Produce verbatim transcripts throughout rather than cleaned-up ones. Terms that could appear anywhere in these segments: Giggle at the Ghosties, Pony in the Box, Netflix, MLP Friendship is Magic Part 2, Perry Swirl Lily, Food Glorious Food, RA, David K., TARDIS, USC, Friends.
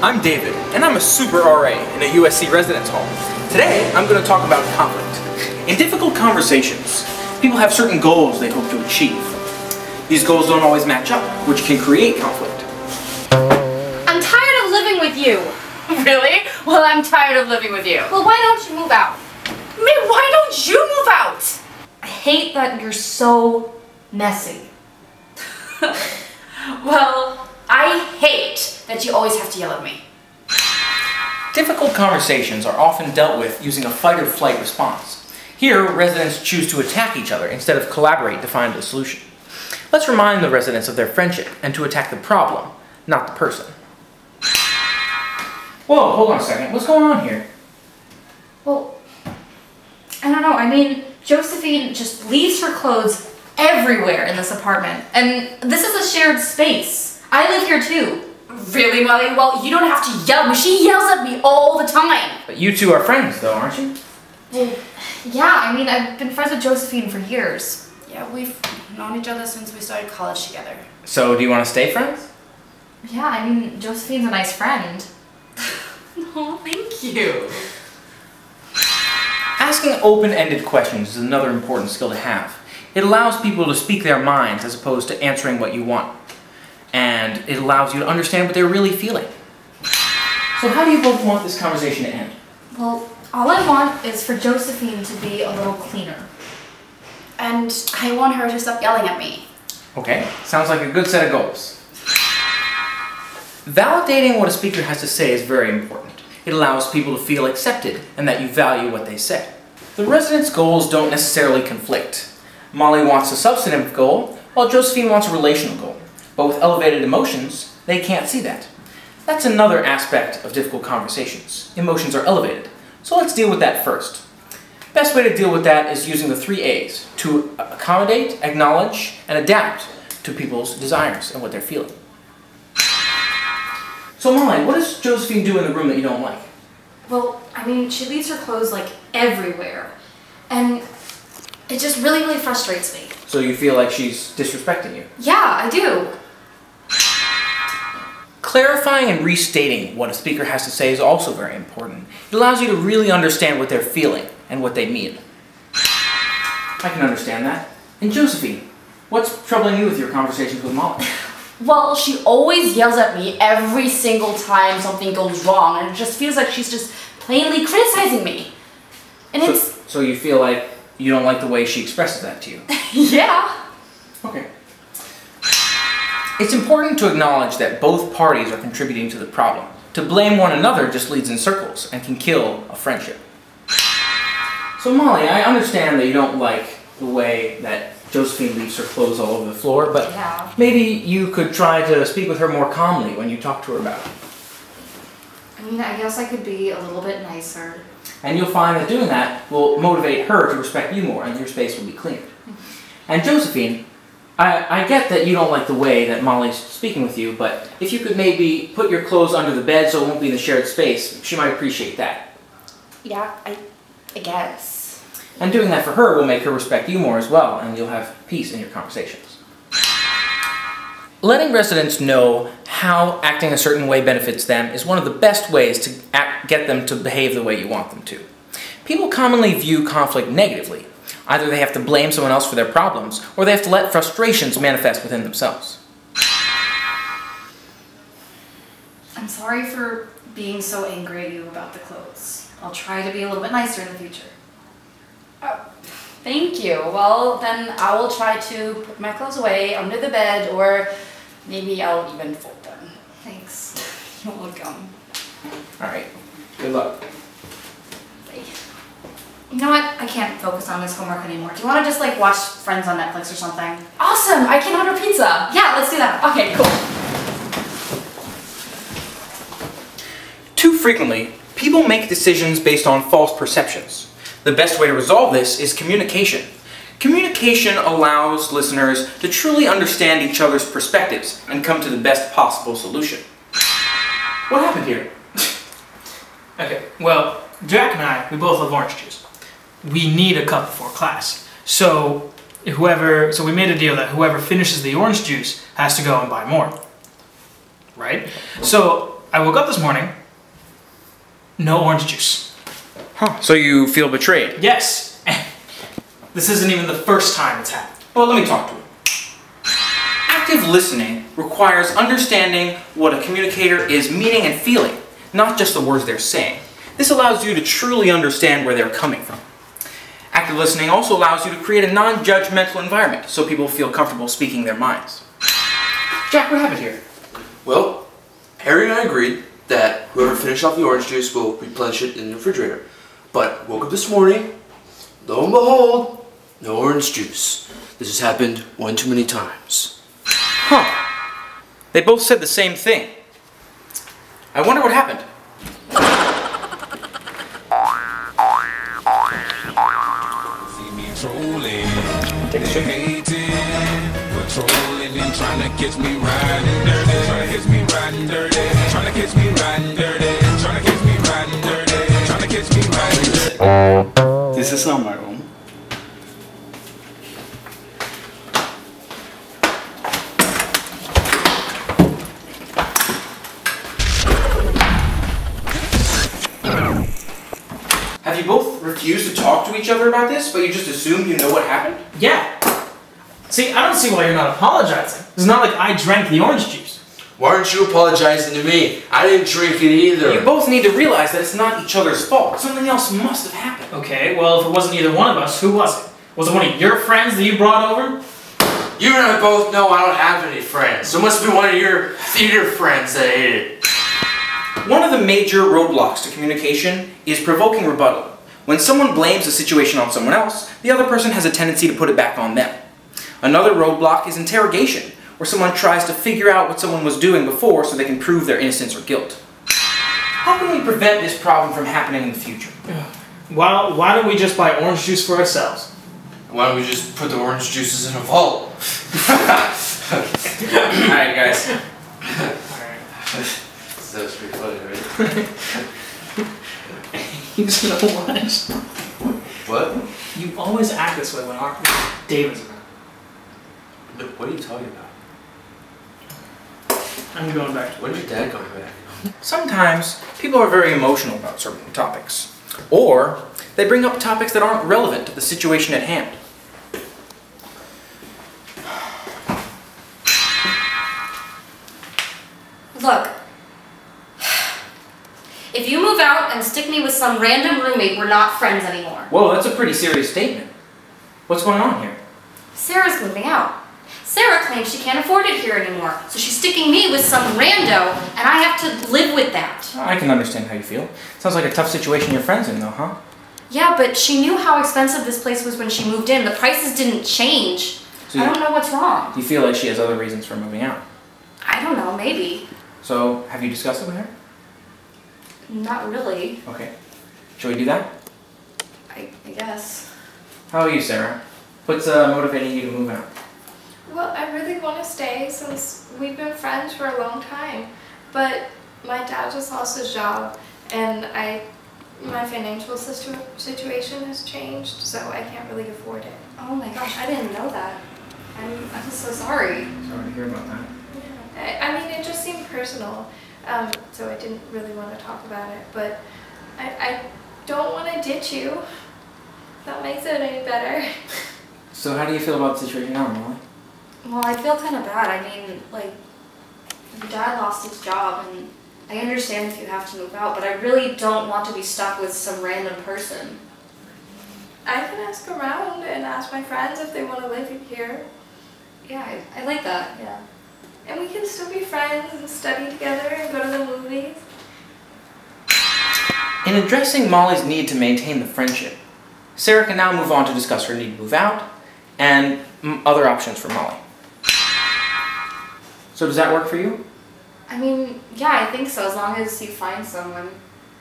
I'm David, and I'm a super R A in a U S C residence hall. Today, I'm going to talk about conflict. In difficult conversations, people have certain goals they hope to achieve. These goals don't always match up, which can create conflict. I'm tired of living with you. Really? Well, I'm tired of living with you. Well, why don't you move out? I mean, why don't you move out? I hate that you're so messy. Well, I hate that you always have to yell at me. Difficult conversations are often dealt with using a fight or flight response. Here, residents choose to attack each other instead of collaborate to find a solution. Let's remind the residents of their friendship and to attack the problem, not the person. Whoa, hold on a second. What's going on here? Well, I don't know. I mean, Josephine just leaves her clothes everywhere in this apartment. And this is a shared space. I live here too. Really, Molly? Well, you don't have to yell. She yells at me all the time. But you two are friends, though, aren't you? Yeah, I mean, I've been friends with Josephine for years. Yeah, we've known each other since we started college together. So, do you want to stay friends? Yeah, I mean, Josephine's a nice friend. No, thank you. Asking open-ended questions is another important skill to have. It allows people to speak their minds as opposed to answering what you want. And it allows you to understand what they're really feeling. So how do you both want this conversation to end? Well, all I want is for Josephine to be a little cleaner. And I want her to stop yelling at me. Okay, sounds like a good set of goals. Validating what a speaker has to say is very important. It allows people to feel accepted and that you value what they say. The residents' goals don't necessarily conflict. Molly wants a substantive goal, while Josephine wants a relational goal. But with elevated emotions, they can't see that. That's another aspect of difficult conversations. Emotions are elevated. So let's deal with that first. Best way to deal with that is using the three A's, to accommodate, acknowledge, and adapt to people's desires and what they're feeling. So Molly, what does Josephine do in the room that you don't like? Well, I mean, she leaves her clothes, like, everywhere. And it just really, really frustrates me. So you feel like she's disrespecting you? Yeah, I do. Clarifying and restating what a speaker has to say is also very important. It allows you to really understand what they're feeling and what they mean. I can understand that. And Josephine, what's troubling you with your conversations with Molly? Well, she always yells at me every single time something goes wrong, and it just feels like she's just plainly criticizing me. And so, it's... So you feel like you don't like the way she expresses that to you? Yeah. Okay. It's important to acknowledge that both parties are contributing to the problem. To blame one another just leads in circles and can kill a friendship. So Molly, I understand that you don't like the way that Josephine leaves her clothes all over the floor, but yeah. Maybe you could try to speak with her more calmly when you talk to her about it. I mean, I guess I could be a little bit nicer. And you'll find that doing that will motivate her to respect you more, and your space will be cleaner. And Josephine, I, I get that you don't like the way that Molly's speaking with you, but if you could maybe put your clothes under the bed so it won't be in the shared space, she might appreciate that. Yeah, I, I guess. And doing that for her will make her respect you more as well, and you'll have peace in your conversations. Letting residents know how acting a certain way benefits them is one of the best ways to act, get them to behave the way you want them to. People commonly view conflict negatively. Either they have to blame someone else for their problems, or they have to let frustrations manifest within themselves. I'm sorry for being so angry at you about the clothes. I'll try to be a little bit nicer in the future. Oh, thank you. Well, then I will try to put my clothes away under the bed, or maybe I'll even fold them. Thanks. You're welcome. Alright. Good luck. You know what? I can't focus on this homework anymore. Do you want to just, like, watch Friends on Netflix or something? Awesome! I can order pizza! Yeah, let's do that. Okay, cool. Too frequently, people make decisions based on false perceptions. The best way to resolve this is communication. Communication allows listeners to truly understand each other's perspectives and come to the best possible solution. What happened here? Okay, well, Jack and I, we both love orange juice. We need a cup for class. So whoever, so we made a deal that whoever finishes the orange juice has to go and buy more. Right? So I woke up this morning, no orange juice. Huh. So you feel betrayed? Yes. This isn't even the first time it's happened. Well, let me talk to you. Active listening requires understanding what a communicator is meaning and feeling, not just the words they're saying. This allows you to truly understand where they're coming from. Active listening also allows you to create a non-judgmental environment so people feel comfortable speaking their minds. Jack, what happened here? Well, Harry and I agreed that whoever finished off the orange juice will replenish it in the refrigerator. But woke up this morning, lo and behold, no orange juice. This has happened one too many times. Huh. They both said the same thing. I wonder what happened. Take a shot. Trying to catch me riding dirty, trying to catch me riding dirty, trying to catch me riding dirty, trying to catch me riding dirty, trying to catch me riding dirty. This is not my room. Have you both refused to talk to each other about this, but you just assumed you know what happened? Yeah. See, I don't see why you're not apologizing. It's not like I drank the orange juice. Why aren't you apologizing to me? I didn't drink it either. You both need to realize that it's not each other's fault. Something else must have happened. Okay, well, if it wasn't either one of us, who was it? Was it one of your friends that you brought over? You and I both know I don't have any friends, so it must be one of your theater friends that ate it. One of the major roadblocks to communication is provoking rebuttal. When someone blames a situation on someone else, the other person has a tendency to put it back on them. Another roadblock is interrogation, where someone tries to figure out what someone was doing before so they can prove their innocence or guilt. How can we prevent this problem from happening in the future? Well, why don't we just buy orange juice for ourselves? Why don't we just put the orange juices in a vault? Alright, guys. Alright. That was pretty funny, right? You know what? What? You always act this way when our David's around. What are you talking about? I'm going back to... When's your dad going back? Sometimes, people are very emotional about certain topics. Or, they bring up topics that aren't relevant to the situation at hand. Look. If you move out and stick me with some random roommate, we're not friends anymore. Whoa, that's a pretty serious statement. What's going on here? Sarah's moving out. Sarah claims she can't afford it here anymore, so she's sticking me with some rando, and I have to live with that. I can understand how you feel. Sounds like a tough situation your friend's in, though, huh? Yeah, but she knew how expensive this place was when she moved in. The prices didn't change. So I don't know what's wrong. Do you feel like she has other reasons for moving out? I don't know, maybe. So, have you discussed it with her? Not really. Okay. Shall we do that? I, I guess. How are you, Sarah? What's uh, motivating you to move out? Well, I really want to stay since we've been friends for a long time. But my dad just lost his job, and I, my financial situ situation has changed, so I can't really afford it. Oh my gosh, I didn't know that. I'm, I'm so sorry. Sorry to hear about that. Yeah. I, I mean, it just seemed personal, um, so I didn't really want to talk about it. But I, I don't want to ditch you. If that makes it any better. So how do you feel about the situation now, Molly? Well, I feel kind of bad. I mean, like, your dad lost his job, and I understand if you have to move out, but I really don't want to be stuck with some random person. I can ask around and ask my friends if they want to live here. Yeah, I, I like that, yeah. And we can still be friends and study together and go to the movies. In addressing Molly's need to maintain the friendship, Sarah can now move on to discuss her need to move out, and other options for Molly. So does that work for you? I mean, yeah, I think so, as long as you find someone.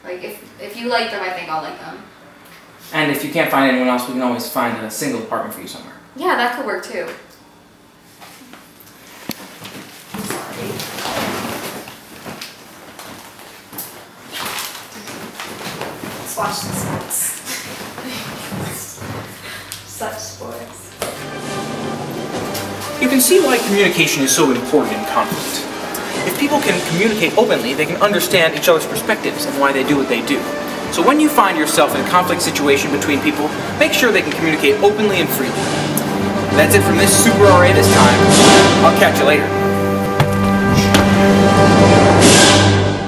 Like, if, if you like them, I think I'll like them. And if you can't find anyone else, we can always find a single apartment for you somewhere. Yeah, that could work too. I'm sorry. Let's watch this once. Such sports. You can see why communication is so important in conflict. If people can communicate openly, they can understand each other's perspectives and why they do what they do. So when you find yourself in a conflict situation between people, make sure they can communicate openly and freely. That's it from this Super R A this time. I'll catch you later.